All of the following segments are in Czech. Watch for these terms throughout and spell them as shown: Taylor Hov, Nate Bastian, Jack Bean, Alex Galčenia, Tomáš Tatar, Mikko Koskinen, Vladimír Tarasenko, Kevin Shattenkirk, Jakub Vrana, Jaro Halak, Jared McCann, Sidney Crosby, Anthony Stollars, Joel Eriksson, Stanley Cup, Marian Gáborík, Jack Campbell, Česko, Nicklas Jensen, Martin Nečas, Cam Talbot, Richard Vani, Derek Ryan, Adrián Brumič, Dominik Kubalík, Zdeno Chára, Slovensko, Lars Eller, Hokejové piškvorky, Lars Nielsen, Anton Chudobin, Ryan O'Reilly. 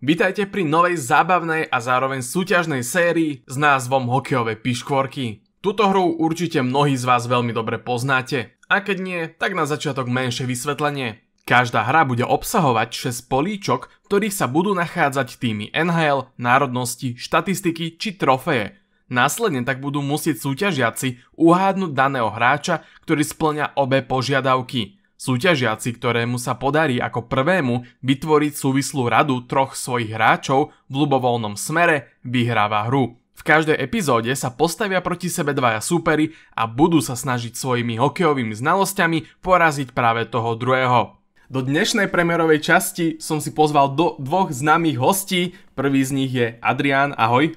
Vitajte pri novej zábavnej a zároveň súťažnej sérii s názvom Hokejové piškvorky. Tuto hru určite mnohí z vás veľmi dobre poznáte. A keď nie, tak na začiatok menšie vysvetlenie. Každá hra bude obsahovať 6 políčok, v ktorých sa budú nachádzať týmy NHL, národnosti, štatistiky či trofeje. Následne tak budú musieť súťažiaci uhádnuť daného hráča, ktorý splňa obe požiadavky. Súťažiaci, ktorému sa podarí ako prvému vytvoriť súvislú radu troch svojich hráčov v ľubovoľnom smere, vyhráva hru. V každej epizóde sa postavia proti sebe dvaja súperi a budú sa snažiť svojimi hokejovými znalosťami poraziť práve toho druhého. Do dnešnej premiérovej časti som si pozval dvoch známych hostí. Prvý z nich je Adrián, ahoj.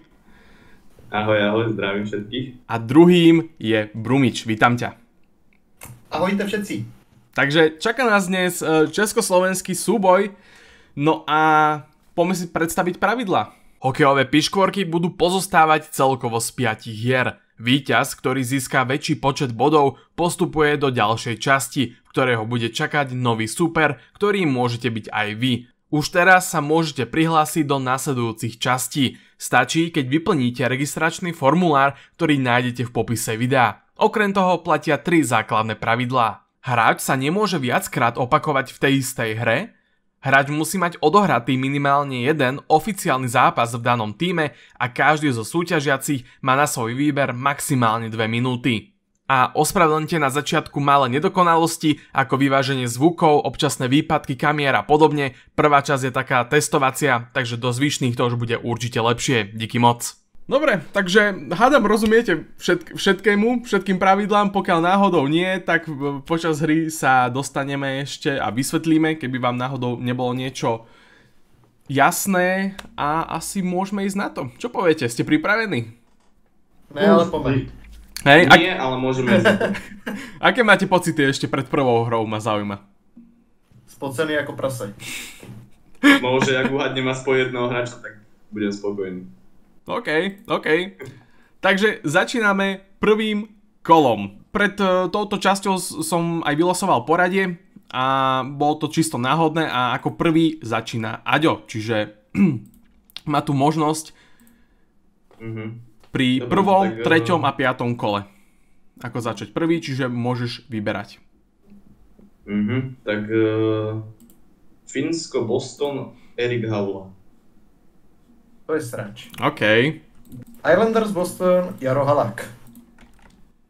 Ahoj, ahoj, zdravím všetkých. A druhým je Brumič, vítam ťa. Ahojte všetci. Takže čaká nás dnes československý súboj, no a poďme si predstaviť pravidla. Hokejové piškvorky budú pozostávať celkovo z 5 hier. Víťaz, ktorý získa väčší počet bodov, postupuje do ďalšej časti, v ktorej ho bude čakať nový super, ktorým môžete byť aj vy. Už teraz sa môžete prihlásiť do nasledujúcich častí. Stačí, keď vyplníte registračný formulár, ktorý nájdete v popise videa. Okrem toho platia 3 základné pravidlá. Hráč sa nemôže viackrát opakovať v tej istej hre, hráč musí mať odohratý minimálne jeden oficiálny zápas v danom týme a každý zo súťažiacich má na svoj výber maximálne 2 minúty. A ospravedlňte na začiatku malé nedokonalosti ako vyváženie zvukov, občasné výpadky kamier a podobne, prvá časť je taká testovacia, takže do zvyšných to už bude určite lepšie, díky moc. Dobre, takže hádam, rozumiete všetkým pravidlám, pokiaľ náhodou nie, tak počas hry sa dostaneme ešte a vysvetlíme, keby vám náhodou nebolo niečo jasné a asi môžeme ísť na to. Čo poviete, ste pripravení? Ne, ale poďme. Nie, ale môžeme ísť. Aké máte pocity ešte pred prvou hrou, ma zaujíma? Spocený ako prasej. Môže, ak uhadnem aspoň jedného hráča, tak budem spokojný. OK. Takže začíname prvým kolom. Pred touto časťou som aj vylosoval poradie a bolo to čisto náhodné a ako prvý začína Aďo, čiže má tu možnosť pri prvom, treťom a piatom kole. Ako začať prvý, čiže môžeš vyberať. Tak Fínsko, Boston, Erik Havlá. To je srač. OK. Islanders Boston, Jaro Halak.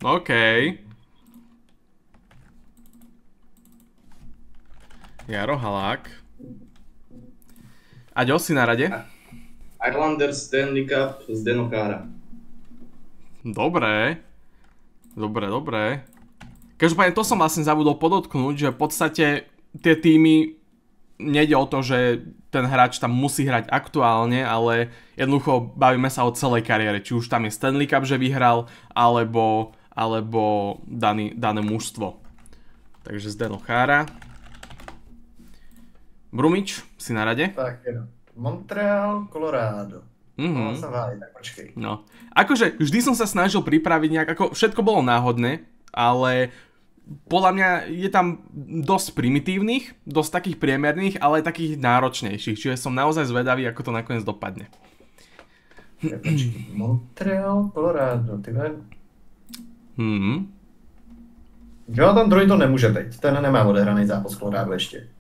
OK. Jaro Halak. Aďo, si na rade? Islanders Stanley Cup, Zdeno Chára. Dobre. Každopádne to som vlastne zabudol podotknúť, že v podstate tie týmy nejde o to, že ten hráč tam musí hrať aktuálne, ale jednoducho bavíme sa o celej kariére. Či už tam je Stanley Cup, že vyhral, alebo dané mužstvo. Takže Zdeno Chára. Brumič, si na rade? Tak, jedno. Montreal, Colorado. No, akože vždy som sa snažil pripraviť nejak, ako všetko bolo náhodné, ale podľa mňa je tam dosť primitívnych, dosť takých priemerných, ale aj takých náročnejších. Čiže som naozaj zvedavý, ako to nakoniec dopadne. Montreal, Colorado, ty neviem. Jonathan Druid to nemôže teď, ten nemá odehraný zápas Colorado ešte.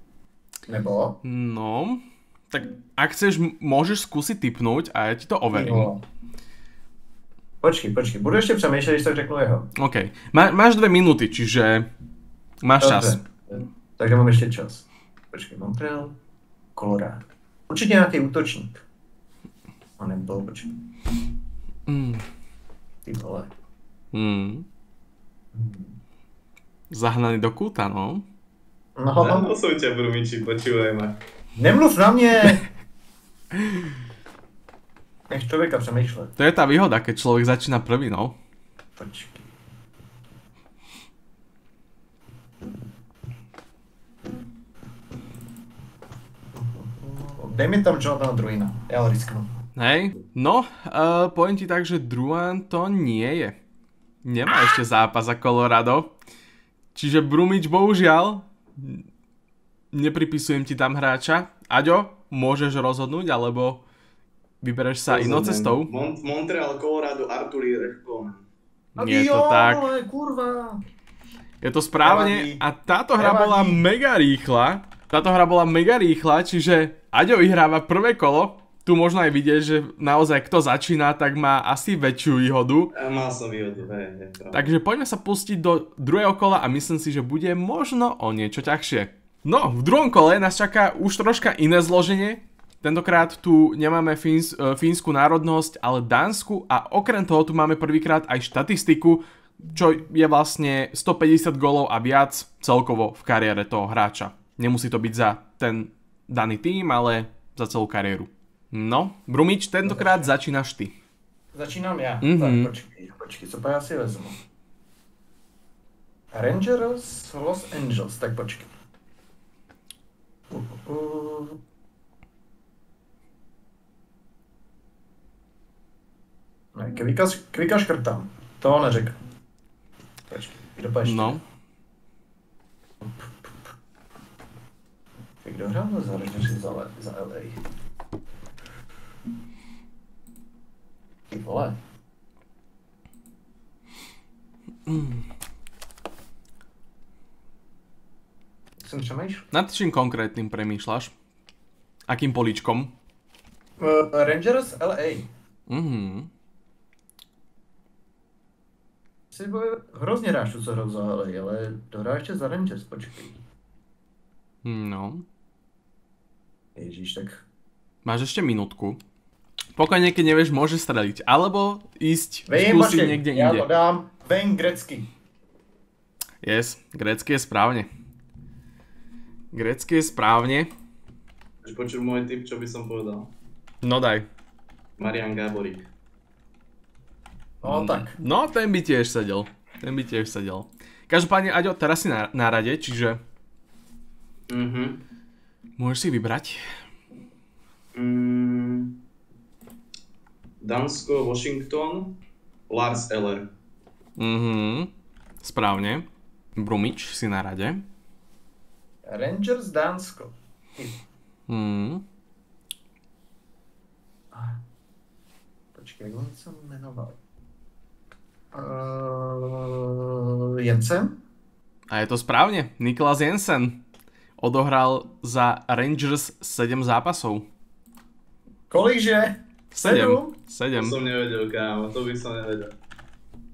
Nebo? No, tak ak chceš, môžeš skúsiť tipnúť a ja ti to overím. Počkej, budu ještě přemýšlet, když tak řeknu jeho. OK. Máš 2 minuty, čiže máš čas. Takže mám ještě čas. Počkej, Montreal, Colorado. Určitě nějaký útočník. A nebo, počkej. Ty vole. Zahnaný do kúta, no. No jsou tě, Brumiči, počívajme. Nemluv na mě! Nech človeka přemýšľať. To je tá výhoda, keď človek začína prvý, no. Počkej. Dej mi tam Jonathan Druina, ja ho risknú. Hej, no, poviem ti tak, že Druin to nie je. Nemá ešte zápas za Colorado. Čiže Brumič, bohužiaľ, nepripisujem ti tam hráča. Aďo, môžeš rozhodnúť, alebo vybereš sa inou cestou? Montreal, Colorado, Artur Irechko. Nie je to tak. Kurva. Je to správne a táto hra bola mega rýchla. Táto hra bola mega rýchla, čiže Aďo vyhráva prvé kolo. Tu možno aj vidieť, že naozaj kto začína, tak má asi väčšiu výhodu. Mal som výhodu, hej. Takže poďme sa pustiť do druhého kola a myslím si, že bude možno o niečo ťažšie. No, v druhom kole nás čaká už troška iné zloženie. Tentokrát tu nemáme fínsku národnosť, ale dánsku a okrem toho tu máme prvýkrát aj štatistiku, čo je vlastne 150 gólov a viac celkovo v kariére toho hráča. Nemusí to byť za ten daný tím, ale za celú kariéru. No, Brumič, tentokrát začínaš ty. Začínam ja. Tak, počkej, co ja si vezmu? Rangers, Los Angeles, tak počkej. Kvika škrtám, toho neřekl. Počkej, kdo páš? No. Kdo hrál za Rangers za LA? Ty vole. Som přemýšľal. Nad čím konkrétnym premýšľaš? Akým políčkom? Rangers LA. Si bude hrozně hráčů, co hrál za LA, ale dohrá ještě za Rangers, počkej. No. Ježíš, tak... Máš ešte minútku. Pokiaľ niekde nevieš, môžeš streliť. Alebo ísť, skúsiť niekde inde. Ja to dám ven grecky. Yes, grecky je správne. Grecky je správne. Až počul môj tip, čo by som povedal. No daj. Marian Gáborík. No tak. No, ten by tiež sedel. Ten by tiež sedel. Každopádne, Aďo, teraz si na rade, čiže... Môžeš si vybrať. Dánsko, Washington, Lars Eller. Správne. Brumič, si na rade. Rangers, Dánsko. Počkej, jak on sa menoval? Jensen? A je to správne. Nicklas Jensen odohral za Rangers 7 zápasov. Kolikže? 7. To som nevedel, kámo, to by som nevedel.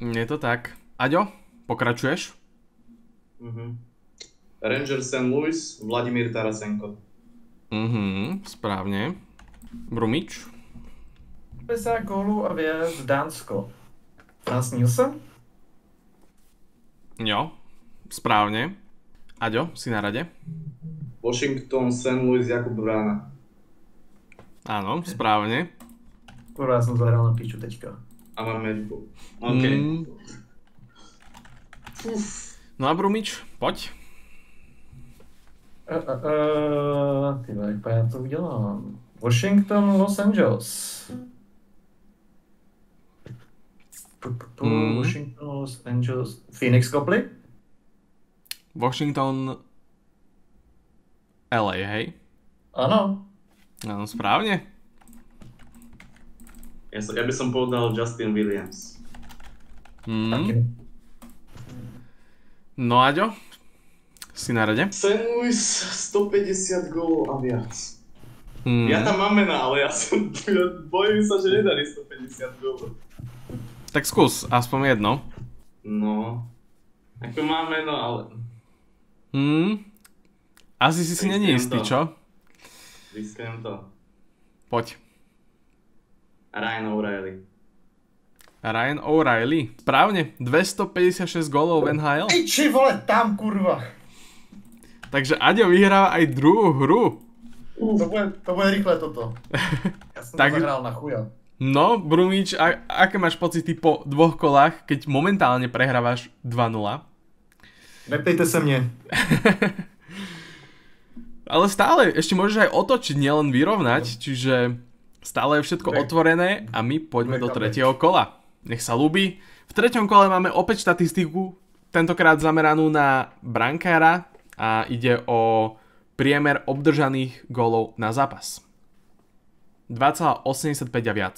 Je to tak. Aďo, pokračuješ? Rangers St. Louis, Vladimír Tarasenko. Správne. Brumič? 50 gólov a viac Dánsko. Lars Nielsen? Jo, správne. Aďo, si na rade. Washington, St. Louis, Jakub Vrana. Áno, správne. Kurva, som zahral na piču teďka. A mám medku. OK. No a Brumič, poď. Tyba, ja to udelám. Washington, Los Angeles. Washington, Los Angeles. Phoenix Copley? Washington... LA, hej? Áno. Áno, správne. Ja by som povedal Justin Williams. Taký. No Aďo, si na rade? St. Louis 150 gólov a viac. Ja tam mám mená, ale ja som... Bojím sa, že nedali 150 gólov. Tak skús, aspoň jedno. No... Ako mám meno, ale... Asi si není istý, čo? Riskujem to. Poď. Ryan O'Reilly. Ryan O'Reilly. Správne, 256 gólov v NHL. Iči vole, tam kurva. Takže Aďo vyhráva aj druhú hru. To bude rýchle toto. Ja som to zahral na chuja. No, Brumič, aké máš pocity po dvoch kolách, keď momentálne prehrávaš 2-0? Neptejte sa mne. Ale stále, ešte môžeš aj otočiť, nielen vyrovnať, čiže stále je všetko otvorené a my poďme do tretieho kola. Nech sa ľúbi. V treťom kole máme opäť štatistiku, tentokrát zameranú na brankára a ide o priemer obdržaných gólov na zápas. 2,85 a viac.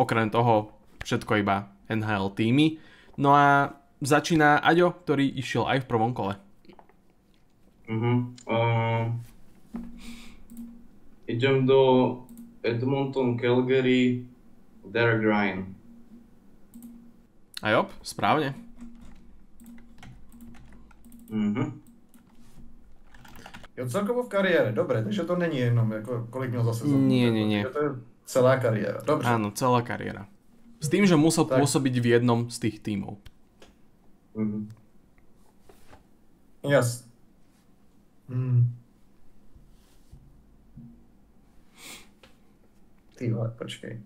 Okrem toho všetko iba NHL týmy. No a začína Aďo, ktorý išiel aj v prvom kole. Idem do Edmonton, Calgary, Derek Ryan. A jop, správne. Jo, celkovo v kariére, dobre, takže to není jenom, jako, kolik měl za sezónu. Nie. To je celá kariéra, dobře. Áno, celá kariéra. S tým, že musel tak pôsobiť v jednom z tých tímov. Jasne. Ty vole, počkej.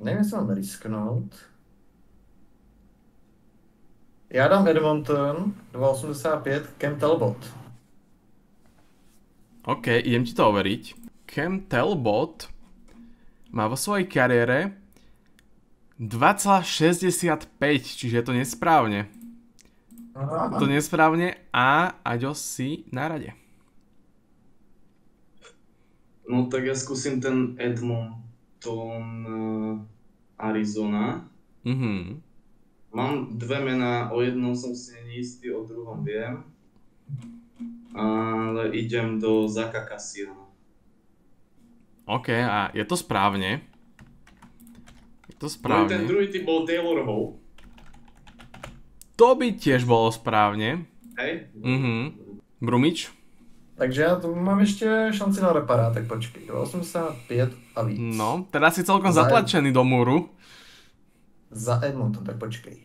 Nevím, jestli mám risknout. Já dám Edmonton, 2,85, Cam Talbot. OK, idem ti to overiť. Cam Talbot má vo svojej kariére 2,65, čiže je to nesprávne. To nesprávne a Aďo si na rade. No tak ja skúsim ten Edmonton, Arizona. Mám dve mená, o jednom som si neistý, o druhom viem. Ale idem do Zacka Cassiana. OK, a je to správne. Je to správne. No ten druhý typ bol Taylor Hov. To by tiež bolo správne. Hej. Brumič? Takže ja tu mám ešte šanci na reparátek, počkej. 85 a víc. No, teraz si celkom zatlačený do múru. Za Edmonton, tak počkej.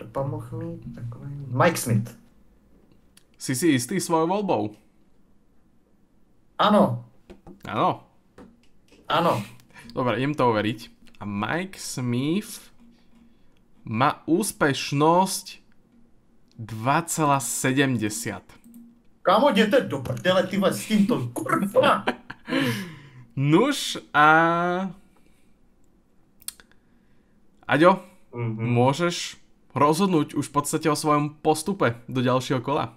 To pomoh mi takový... Mike Smith. Si si istý svojou voľbou? Áno. Áno. Áno. Dobre, idem to overiť. A Mike Smith má úspešnosť 2,70. Kámo, jdete do prdele, ty vás s týmto, kurva! Nuž a... Aďo, môžeš rozhodnúť už v podstate o svojom postupe do ďalšieho kola.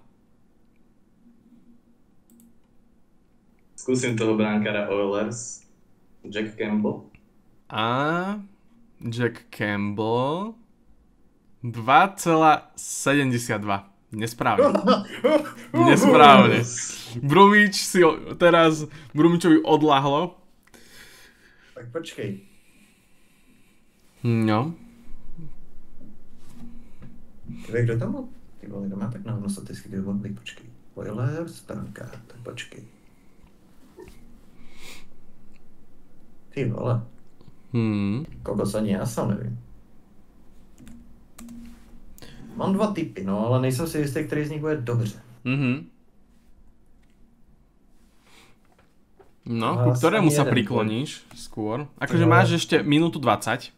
Skúsim toho brankára Oilers, Jack Campbell. A Jack Campbell... 2,72. Nesprávne. Nesprávne. Brumič si teraz... Brumičovi odľahlo. Tak počkej. No. Kde kdo tam bol? Ty vole, kdo má tak na hodno statistiky, kde bol? Počkej. Oilers, Branka. Tak počkej. Ty vole. Kokos, ani já sám nevím. Mám dva typy, no, ale nejsem si jistý, který z nich bude dobře. No, ku ktorému sa prikloníš skôr? Akože máš ešte minútu 20.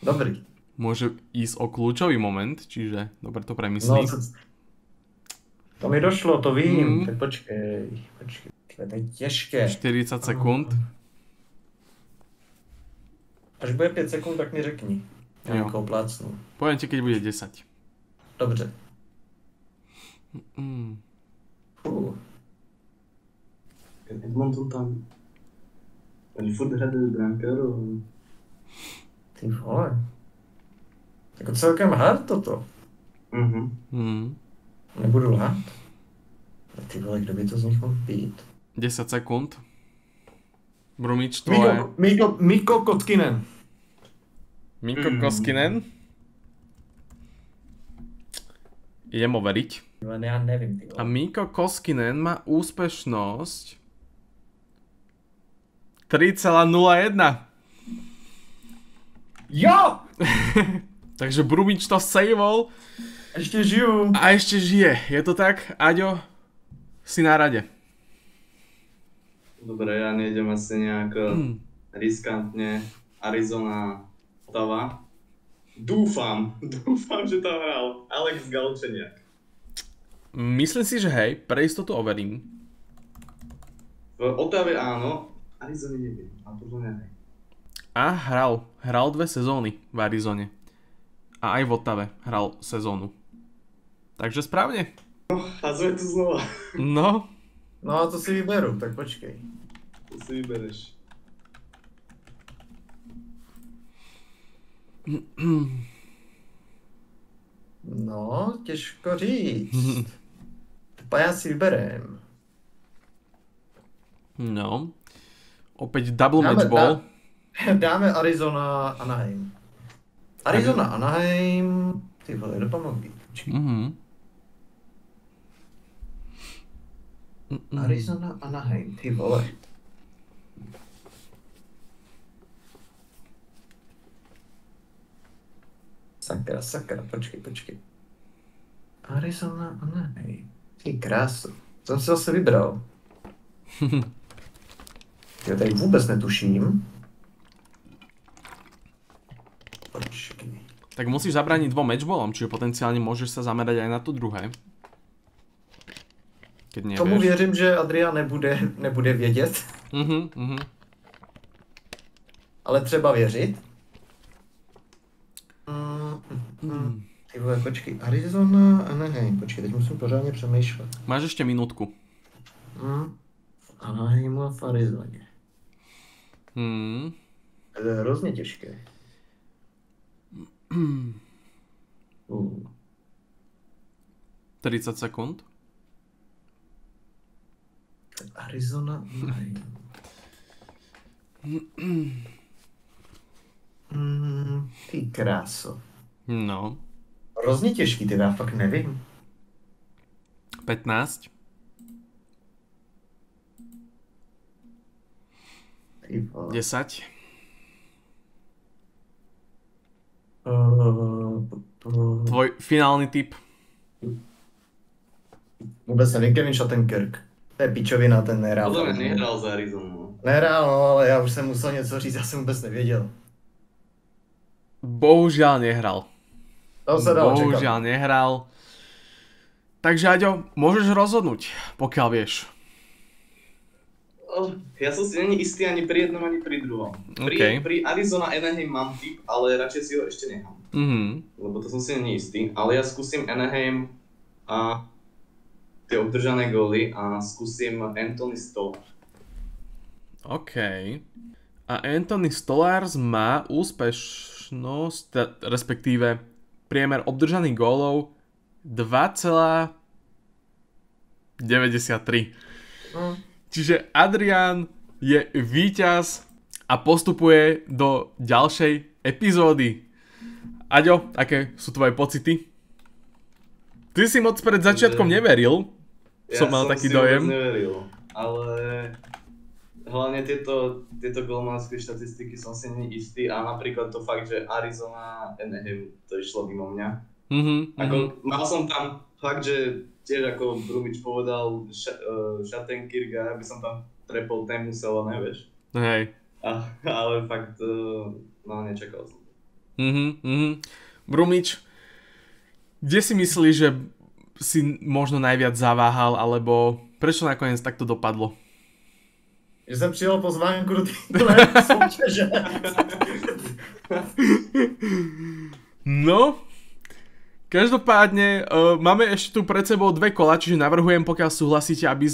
Dobrý. Môže ísť o kľúčový moment, čiže dobre to premyslíš. No, to mi došlo, to vím. Tak počkej, to je těžké. 40 sekúnd. Až bude 5 sekúnd, tak mi řekni. Ja nikoho plácnu. Poviem ti, keď bude 10. Dobře. Edmonton tam... Oni furt hradili brankáru. Ty vole. Jako celkem hard toto. Nebudu lhát. Ty vole, kdo by to z nich mohl být? 10 sekund. Brumič, tvoje... Mikko Koskinen. Mikko Koskinen? Idem overiť. Len ja neviem, ty vole. A Mikko Koskinen má úspešnosť... 3,01. Jo! Takže Brumič to saveol. Ešte žijú. A ešte žije. Je to tak? Aďo, si na rade. Dobre, ja nejdem asi nejak riskantne. Arizona, Ottawa. Dúfam, že tam hral Alex Galčenia. Myslím si, že hej, pre istotu overím. V Ottave áno, Arizone neviem, a podľa mňa hej. A hral dve sezóny v Arizone. A aj v Ottave hral sezónu. Takže správne. No, a sme tu znova. No. No a to si vyberu, tak počkej. To si vybereš. No, těžko říct. Typa já si vyberem. No. Opäť double matchball. Dáme Arizona Anaheim. Arizona Anaheim. Ty vole, dopadnou výtočky. Arizona Anaheim, ty vole. Sakra, sakra, počkej, počkej. Arizona Anaheim. Ty krásu. Jsem si zase vybral. Já tady vůbec netuším. Počkej. Tak musíš zabrániť dvom matchballom, čiže potenciálne môžeš sa zamerať aj na to druhé. Keď nevieš. Tomu věřím, že Adrián nebude vědět. Ale třeba věřit. Ty vole, počkej, Arizona a Anaheim, počkej, teď musím pořádně přemýšlet. Máš ještě minutku. Anaheim a v Arizoně. To je hrozně těžké. Hmm. 30 sekund. Arizona, ty kráso. No. Hrozně těžký, teda fakt nevím. 15. Ty vole. 10. Tvoj finálny tip. Vůbec nevím, Kevin Shattenkirk. To je pičovina, ten nehrál. Podle mě nehrál za Arizonu. Nehrál, no, ale já už jsem musel něco říct, já jsem vůbec nevěděl. Bohužiaľ nehral. To sa dalo čakať. Bohužiaľ nehral. Takže Aďo, môžeš rozhodnúť, pokiaľ vieš. Ja som si není istý ani pri jednom, ani pri druhom. Pri Arizona Anaheim mám tip, ale radšej si ho ešte nechám. Lebo to som si není istý, ale ja skúsim Anaheim a tie obdržané góly a skúsim Anthony Stollars. Okej. A Anthony Stollars má úspešnosť, respektíve priemer obdržaných gólov 2,93. Čiže Adrián je víťaz a postupuje do ďalšej epizódy. Aďo, aké sú tvoje pocity? Ty si moc pred začiatkom neveril. Som mal taký dojem. Ja som si vôbec neveril, ale hlavne tieto golmanské štatistiky som si neistý a napríklad to fakt, že Arizona Anaheim to išlo mimo mňa. Mal som tam fakt, že tiež ako Brumič povedal Shattenkirka, aby som tam trepol tému selo, nevieš. Hej. Ale fakt, no nečakal som. Brumič, kde si myslíš, že si možno najviac zaváhal, alebo prečo nakoniec takto dopadlo? Že jsem přijel pozvánku do téhle soutěže. No, každopádne máme ešte tu pred sebou dve kola, čiže navrhujem, pokiaľ súhlasíte, aby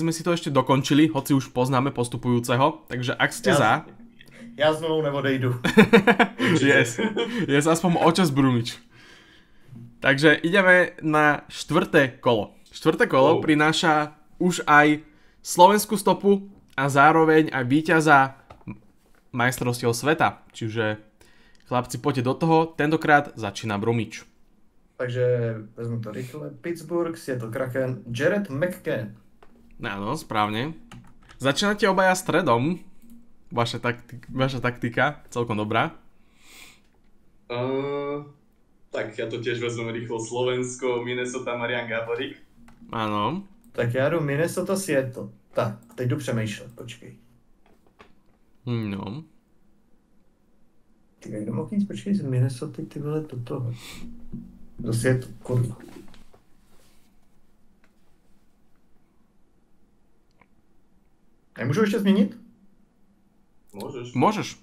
sme si to ešte dokončili, hoci už poznáme postupujúceho, takže ak ste za... Ja znovu neodejdu. Yes, aspoň o čas Brumič. Takže ideme na štvrté kolo. Štvrté kolo prináša už aj slovenskú stopu a zároveň aj víťaza majstrovstiev sveta. Čiže chlapci, poďte do toho, tentokrát začína Brumič. Takže vezmem to rýchle. Pittsburgh, Seattle Kraken, Jared McCann. Áno, správne. Začínate obaja stredom. Vaša taktika, celkom dobrá. Tak ja to tiež vezmem rýchlo. Slovensko, Minnesota, Marian Gáborík. Áno. Tak ja jdu Minnesota, Seattle. Tak, teď jdu přemýšlet, počkej. No. Ty někdo mohl jít, počkej, z Minnesota, ty vole, do toho. Do Seattle, kurva. Nemůžu ještě změnit? Můžeš. Můžeš.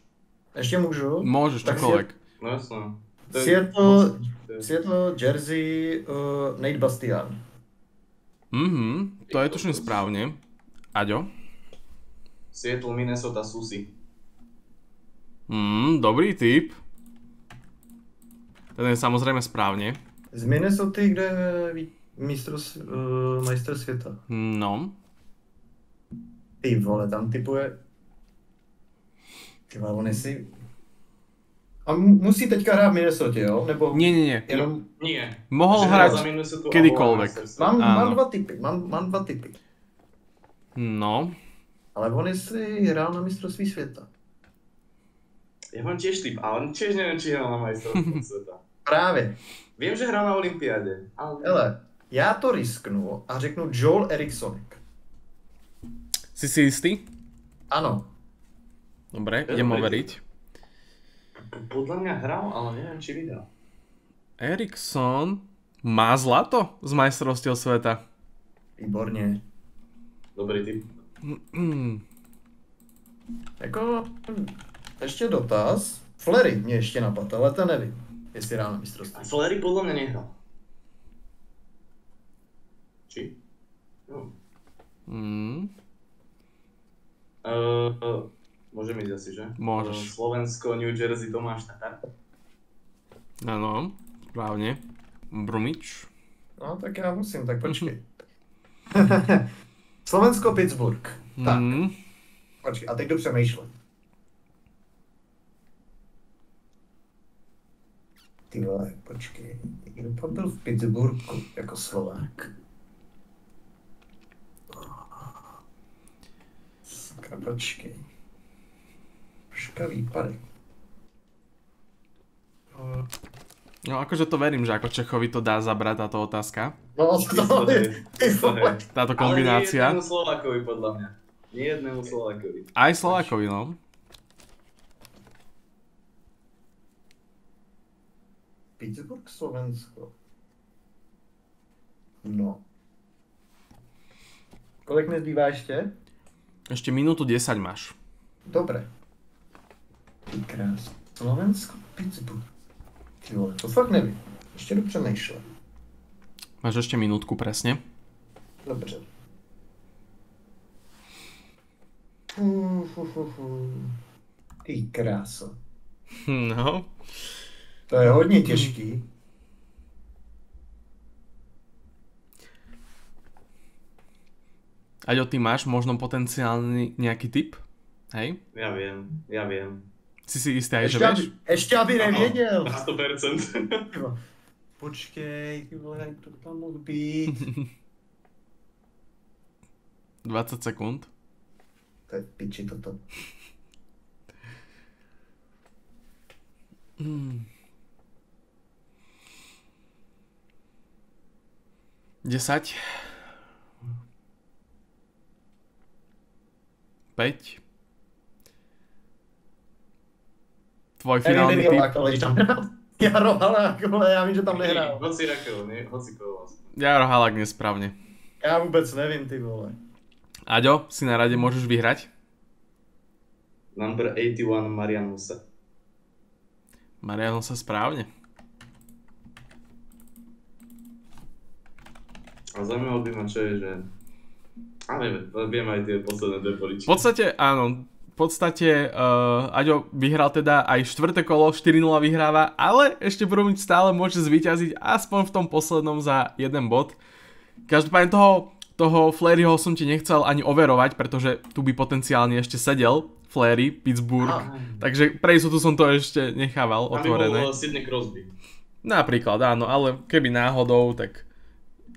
Ještě můžu? Můžeš, čokoliv. No jasné. Seattle, Jersey, Nate Bastian. To je tuším správne. Aďo? Seattle, Minnesota, Susi. Dobrý tip. Ten je samozrejme správne. Z Minnesota, kde je majster sveta. No. Ty vole, tam typuje... Tyva, on si... A musí teďka hrát v Minnesota, jo? Nebo... Nie. Jenom... Nie. Mohol hrať kedykoľvek. Mám dva typy. No. Ale on si hrál na mistrovství světa. Ja mám tiež typ, ale tiež neviem, či hral na majstrovství sveta. Práve. Viem, že hral na olympiáde. Ale... Hele, ja to risknu a řeknu Joel Eriksson. Si si istý? Áno. Dobre, idem overiť. Podľa mňa hral, ale neviem, či vydal. Eriksson má zlato z majstrovstiev sveta. Výborne. Dobrý tip. Jako... Ešte dotaz. Flery mne ešte napadl, ale to nevím, jestli ráno mistrovství. Flery podľa mňa nehral. Či? No. Môžem ísť asi, že? Môžeš. Slovensko, New Jersey, Tomáš Tatar. Áno, správne. Brumič. No tak ja musím, tak počkej. Slovensko, Pittsburgh. Tak. Počkej, a teď dobře myšlím. Ty vole, počkej, kdo byl v Pittsburghu jako Slovák? Počkej. Škavý parek. No akože to verím, že ako Čechovi to dá zabrať táto otázka. No to je, táto kombinácia. Ale nie jednému Slovákovi podľa mňa. Nie jednému Slovákovi. Aj Slovákovi, no. Pittsburgh, Slovensko. No. Kolik mi zbývá ešte? Ešte minútu 10 máš. Dobre. Krásne. Slovensko, Pittsburgh. Ty vole, to fakt neviem. Ešte dobře nejšlo. Máš ešte minútku presne. Dobre. Ty kráso. No. To je hodně těžký. Aďo, ty máš možno potenciálny nejaký tip? Hej? Ja viem. Si si istý aj, že vieš? Ešte aby nevedel. Na 100%. Počkej, to tam mohl být. 20 sekund. To je piči toto. Hmm. 10 5 Tvoj finálny typ. Jaro Halak, ja vím, že tam nehral. Jaro Halak nesprávne. Ja vôbec nevím, ty vole. Aďo, si na rade, môžeš vyhrať. Number 81, Marián Hossa. Marián Hossa správne. A zaujímavé by ma čo je, že... Ale viem aj tie posledné dve poličky. V podstate áno, v podstate Aďo vyhral teda aj štvrté kolo, 4-0 vyhráva, ale ešte Brumič stále môže zvíťaziť aspoň v tom poslednom za jeden bod. Každopádne toho Fleryho som ti nechcel ani overovať, pretože tu by potenciálne ešte sedel Flery, Pittsburgh, takže pre istotu som to ešte nechával otvorené. Aby bol Sidney Crosby. Napríklad áno, ale keby náhodou, tak...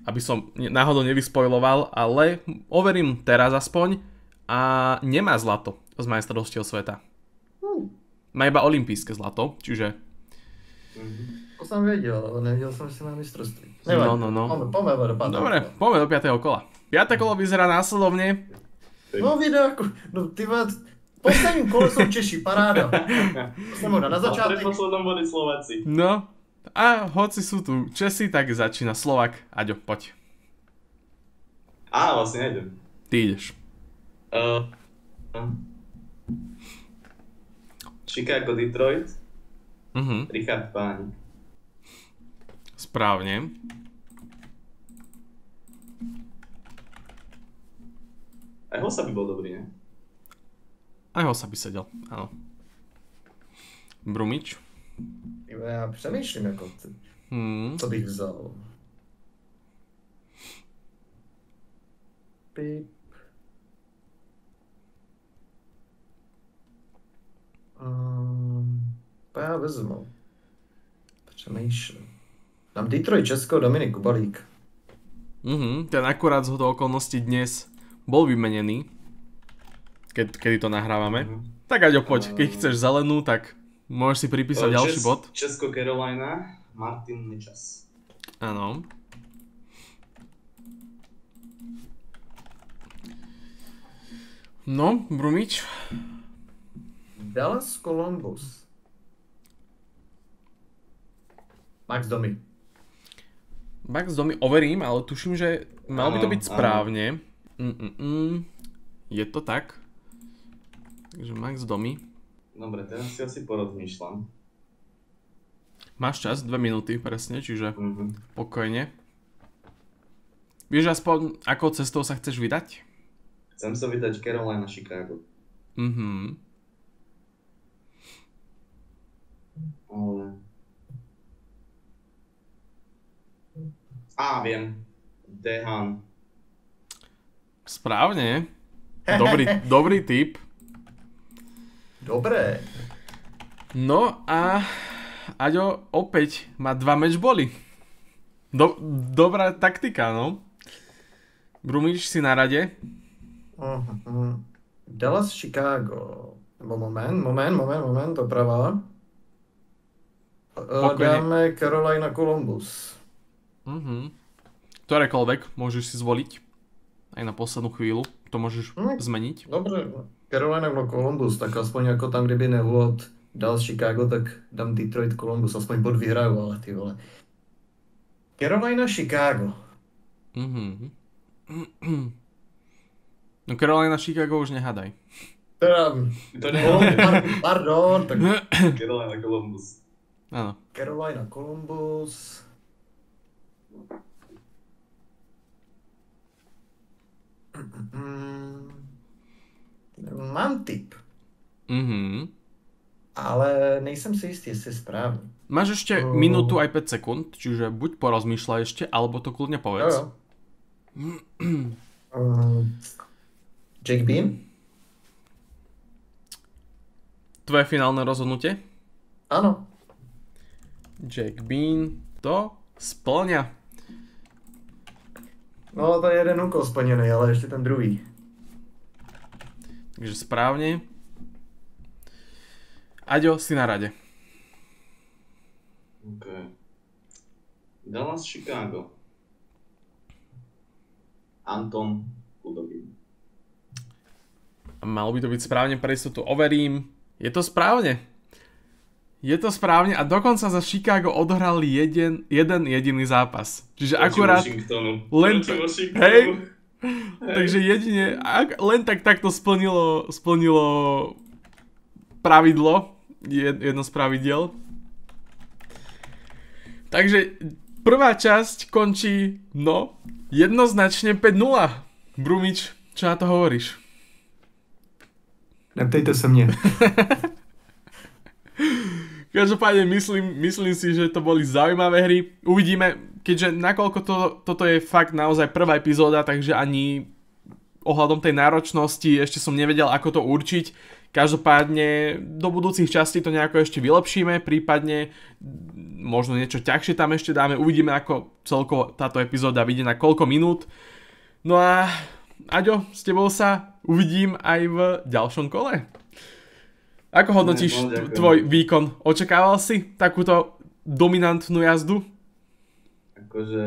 aby som náhodou nevyspoiloval, ale overím teraz aspoň a nemá zlato z majstrovstiev sveta. Má iba olympijské zlato, čiže... To som vedel, ale nevedel som si na mistrovství. No. Dobre, poďme do 5. kola. 5. kolo vyzerá následovne. No videoku, no ty vás... Posledním kole som Češi, paráda. Na začiatek... A predposlednom boli Slováci. No. A hoci sú tu Česi, tak začína Slovák. Aďo, poď. Á, vlastne nejdem. Ty ideš. Chicago, Detroit. Richard Vani. Správne. Aj Hossa by bol dobrý, ne? Aj Hossa by sedel, áno. Brumič? Ja přemýšlím, ako co bych vzal. Pip. Já vezmu. Přemýšlím. Dám Detroit Česko, Dominik Kubalík. Ten akurát z hodou okolností dnes bol vymenený, kedy to nahrávame. Tak Aďo, poď, keď chceš zelenú, tak môžeš si pripísať ďalší bod. Česko Carolina, Martin Nečas. Áno. No, Brumič. Dallas Columbus. Max Domi. Max Domi, overím, ale tuším, že mal by to byť správne. Je to tak. Takže Max Domi. Dobre, teraz si asi porozmýšľam. Máš čas, 2 minúty presne, čiže pokojne. Vieš aspoň, akou cestou sa chceš vydať? Chcem sa vydať Caroline na Chicago. Ale... Á, viem. Dehan. Správne. Dobrý tip. Dobré. No a Aďo opäť má 2 matchboly. Dobrá taktika, no. Brumič, si na rade. Dallas, Chicago. Moment, doprava. Dáme Carolina Columbus. Ktorékoľvek môžeš si zvoliť, aj na poslednú chvíľu, to môžeš zmeniť. Dobre, Carolina Columbus, tak aspoň ako tam, kdyby neúhod dal Chicago, tak dám Detroit Columbus, aspoň bod vyhrajú, ale ty vole. Carolina Chicago. No Carolina Chicago už nehádaj. Teda, pardon, tak Carolina Columbus. Áno. Carolina Columbus. Mám tip, ale nejsem si istý, jestli správne. Máš ešte minútu aj 5 sekúnd, čiže buď porozmýšľaj ešte, alebo to kľudne povedz. Jack Bean? Tvoje finálne rozhodnutie? Áno. Jack Bean to splňa. No, to je jeden úkol splnený, ale ešte ten druhý. Takže správne. Aďo, si na rade. OK. Dallas, Chicago. Anton Chudobin. Malo by to byť správne, prečo tu overím. Je to správne. Je to správne a dokonca za Chicago odohral jeden jediný zápas. Čiže akurát takže jedine len takto splnilo pravidlo, jedno z pravidiel. Takže prvá časť končí jednoznačne 5-0. Brumič, čo na to hovoríš? Neptejte sa mne. Každopádne myslím si, že to boli zaujímavé hry. Uvidíme, keďže nakoľko toto je fakt naozaj prvá epizóda, takže ani ohľadom tej náročnosti ešte som nevedel, ako to určiť. Každopádne do budúcich častí to nejako ešte vylepšíme, prípadne možno niečo ťažšie tam ešte dáme. Uvidíme, ako celkovo táto epizóda vyjde, na koľko minút. No a Aďo, s tebou sa uvidím aj v ďalšom kole. Ako hodnotíš tvoj výkon? Očakával si takúto dominantnú jazdu? Akože,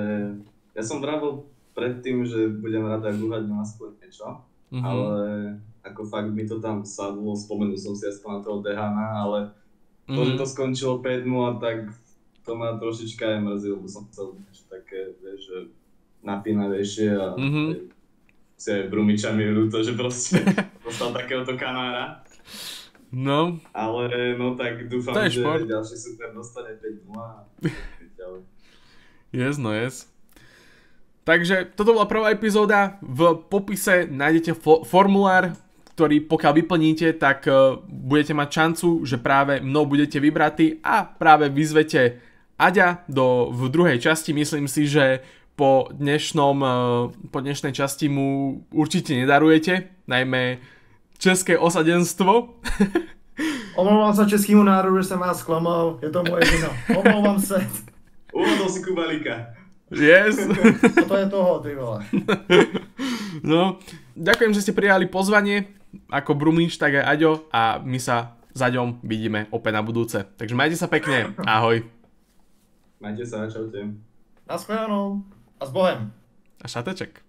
ja som vravil predtým, že budem rada húhať na aspoň niečo, ale ako fakt mi to tam sadlo, spomenul som si aspoň na toho Dehana, ale to, že to skončilo 5-0, tak to ma trošička aj mrzilo, bo som chcel niečo také, vieš, napínavejšie a si aj Brumiča mi ľúto, že proste dostal takéhoto kanára. No. Ale no tak dúfam, že ďalší super dostane 5-0. Yes, no yes. Takže toto bola prvá epizóda. V popise nájdete formulár, ktorý pokiaľ vyplníte, tak budete mať šancu, že práve mnou budete vybratí a práve vyzvete Aďa v druhej časti. Myslím si, že po dnešnej časti mu určite nedarujete, najmä české osadenstvo. Omlouvám sa českému národu, že som vás sklamal, je to moje vina. Omlouvám sa. Uvedol si Kubalíka. Yes. To je toho, ty vole. No, ďakujem, že ste prijali pozvanie, ako Brumič, tak aj Aďo, a my sa za ňom vidíme opäť na budúce. Takže majte sa pekne, ahoj. Majte sa, čaute. Naschledanou a s Bohem. A šateček.